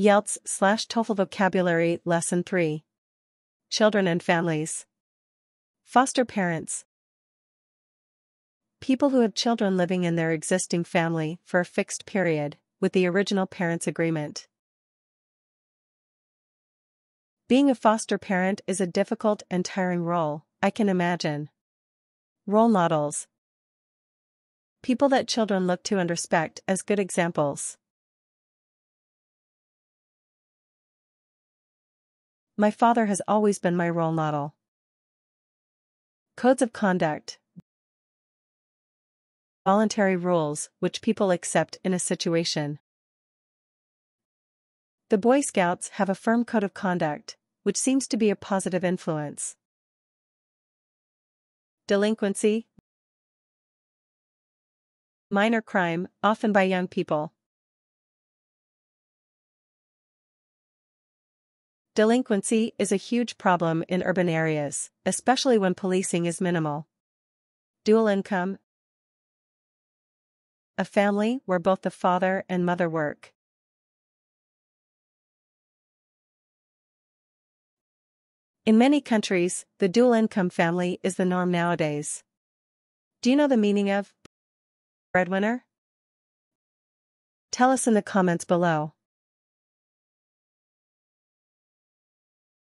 IELTS/TOEFL Vocabulary Lesson 3. Children and Families. Foster parents. People who have children living in their existing family for a fixed period, with the original parent's agreement. Being a foster parent is a difficult and tiring role, I can imagine. Role models. People that children look to and respect as good examples. My father has always been my role model. Codes of conduct. Voluntary rules which people accept in a situation. The Boy Scouts have a firm code of conduct, which seems to be a positive influence. Delinquency. Minor crime, often by young people. Delinquency is a huge problem in urban areas, especially when policing is minimal. Dual income. A family where both the father and mother work. In many countries, the dual-income family is the norm nowadays. Do you know the meaning of breadwinner? Tell us in the comments below.